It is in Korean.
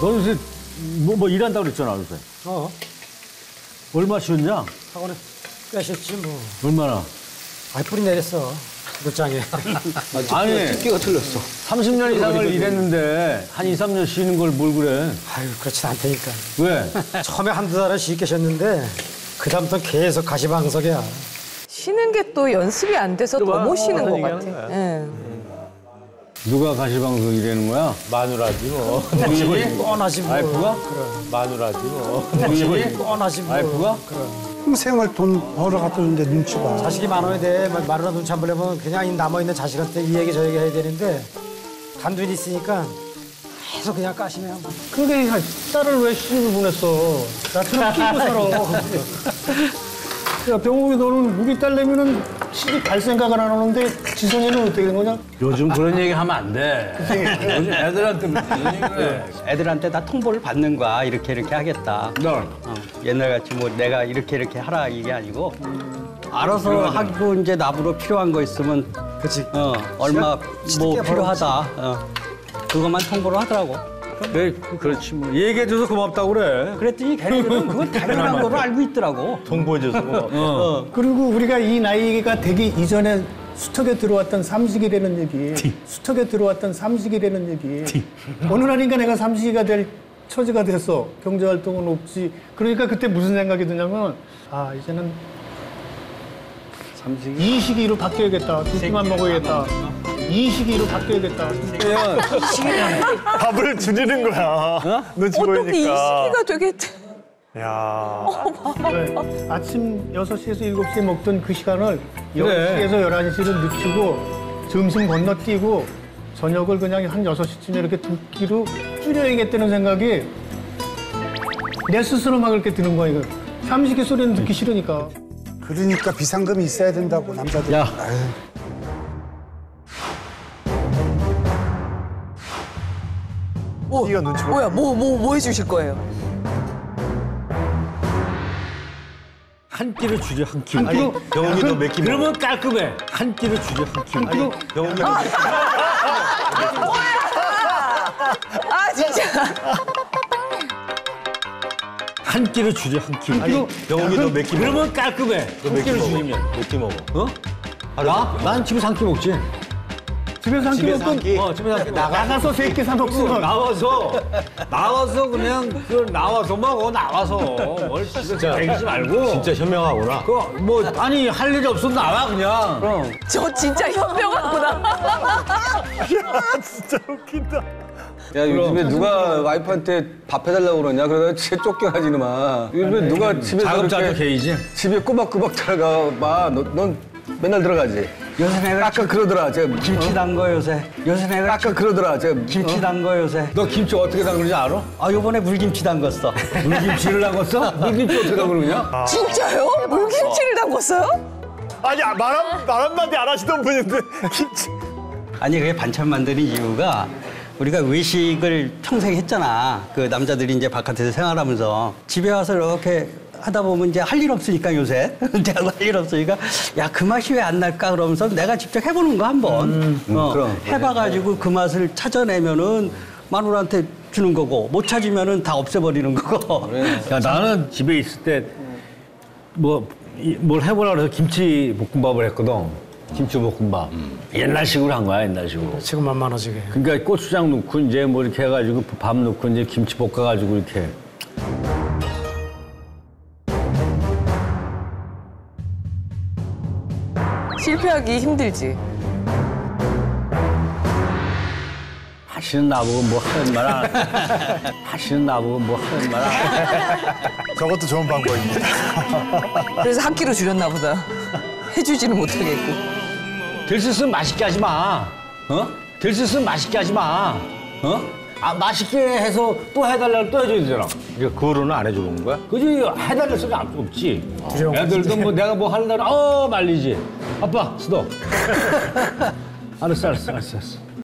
너는 이제 뭐 일한다고 그랬잖아, 요새. 어. 얼마 쉬었냐? 학원에 꽤 쉬었지, 뭐. 얼마나? 아이, 뿌리 내렸어. 몇 장에. 아니, 특기가 틀렸어. 30년 이상을 일했는데 한 2, 3년 쉬는 걸 뭘 그래? 아유, 그렇진 않다니까. 왜? 처음에 한두 달을 쉬게 쉬었는데 그다음부터 계속 가시방석이야. 쉬는 게 또 연습이 안 돼서 더 못 쉬는 것 같아. 예. 누가 가시방석 일하는 거야? 마누라지 뭐. 동시에 뻔하지 뭐. 와이프가? 그래. 마누라지 뭐. 동시에 뻔하지 뭐. 와이프가? 그래. 평생을 돈 벌어갔다는데 눈치 봐. 자식이 많아야 돼. 마누라 눈치 안 보려면 그냥 남아있는 자식한테 이 얘기 저 얘기 해야 되는데 단둘이 있으니까 계속 그냥 까시네요. 그러니까 딸을 왜 시집을 보냈어? 나처럼 끼고 살아. 야, 병욱이 너는 우리 딸내미는 시집 갈 생각을 안 하는데 지성이는 어떻게 된 거냐? 요즘 그런 얘기 하면 안 돼. 요즘 애들한테 무슨 얘기를 해. 애들한테 다 통보를 받는 거야. 이렇게 이렇게 하겠다. 넌? 어. 옛날같이 뭐 내가 이렇게 이렇게 하라 이게 아니고 알아서 하고 이제 나보러 필요한 거 있으면 그치. 어, 얼마 뭐 필요하다. 어. 그것만 통보를 하더라고. 그래, 그렇지 뭐. 얘기해줘서 고맙다고 그래. 그랬더니 걔네들은 그건 당연한 거로 알고 있더라고. 통보해줘서 고맙다. 어. 그리고 우리가 이 나이가 되기 이전에 수턱에 들어왔던 삼식이라는 얘기. 수턱에 들어왔던 삼식이라는 얘기. 어느 날인가 내가 삼식이가 될 처지가 됐어. 경제활동은 없지. 그러니까 그때 무슨 생각이 드냐면 아, 이제는 삼식이? 이 시기로 바뀌어야겠다. 둘째만 먹어야겠다. 이 시기로 바뀌어야겠다. 밥을 줄이는 거야. 어? 눈치 보이니까. 어떻게 이 시기가 되게... 야. 그래. 아침 6시에서 7시에 먹던 그 시간을 그래. 10시에서 11시로 늦추고 점심 건너뛰고 저녁을 그냥 한 6시쯤에 이렇게 두 끼로 줄여야겠다는 생각이 내 스스로 막 이렇게 드는 거야, 이거. 삼식이 소리는 듣기 싫으니까. 그러니까 비상금이 있어야 된다고, 남자들. 야. 아유. 네가 눈치 뭐야, 뭐 해주실 거예요? 한 끼를 주죠, 한 끼. 아니, 병원이 너 몇 끼 먹어? 그러면 깔끔해. 한 끼를 주죠, 한 끼. 아니, 병원이 너 몇 끼 먹어? 뭐야! 아, 진짜. 한 끼를 주죠, 한 끼. 아니, 병원이 너 몇 끼 먹어? 그러면 깔끔해. 너 몇 끼를 주면 몇 끼 먹어? 어? 아, 나? 난 집에서 한 끼 먹지. 집에서 한 끼 먹고, 나가서 세 끼 사 먹고, 나와서 그냥 그 나와서 먹어, 나와서 뭘 진짜 대기지 말고. 진짜 현명하구나. 그 뭐 아니 할 일이 없어도 나와 그냥. 그럼. 저 진짜 현명하구나. 야 진짜 웃긴다. 야 요즘에 누가 와이프한테 밥 해달라고 그러냐 그러다가 진짜 쫓겨가지는만. 요즘에 누가 집에 자급자족 개이지. 집에 꼬박꼬박 들어가 봐. 넌 맨날 들어가지. 요새 내가 아까 그러더라. 제가 김치 담궈 요새. 요새 내가 아까 그러더라. 제가 김치 담궈 요새. 너 김치 어떻게 담그는지 알아? 아 요번에 물김치 담궜어. 물김치를 담궜어? 물김치 어떻게 담그느냐? 아. 진짜요? 물김치를 담궜어요? 아니 말 한마디 안 하시던 분인데 김치. 아니 그게 반찬 만드는 이유가 우리가 외식을 평생 했잖아. 그 남자들이 이제 바깥에서 생활하면서 집에 와서 이렇게. 하다 보면 이제 할 일 없으니까 요새 대학 할 일 없으니까 야 그 맛이 왜 안 날까 그러면서 내가 직접 해보는 거 한번 해봐가지고 그 맛을 찾아내면은 마누라한테 주는 거고 못 찾으면은 다 없애버리는 거고. 그래. 야 나는 집에 있을 때 뭘 해보라 그래서 김치 볶음밥을 했거든. 김치 볶음밥 옛날식으로 한 거야 옛날식으로. 지금 만만하지게. 그러니까 고추장 넣고 이제 뭐 이렇게 해가지고 밥 넣고 이제 김치 볶아가지고 이렇게. 실패하기 힘들지. 다시는 나보고 뭐 하는 말 안 해. 다시는 나보고 뭐 하는 말 안 해. 저것도 좋은 방법입니다. 그래서 한 끼로 줄였나 보다. 해주지는 못하겠고. 될 수 있으면 맛있게 하지 마. 어? 될 수 있으면 맛있게 하지 마. 어? 아, 맛있게 해서 또 해달라고 또 해줘야 되잖아. 그러니까 그거로는 안 해주는 거야? 그지? 해달라는 소리 없지. 애들도 뭐 내가 뭐 하려고 말리지. 아빠, 수도. 알았어.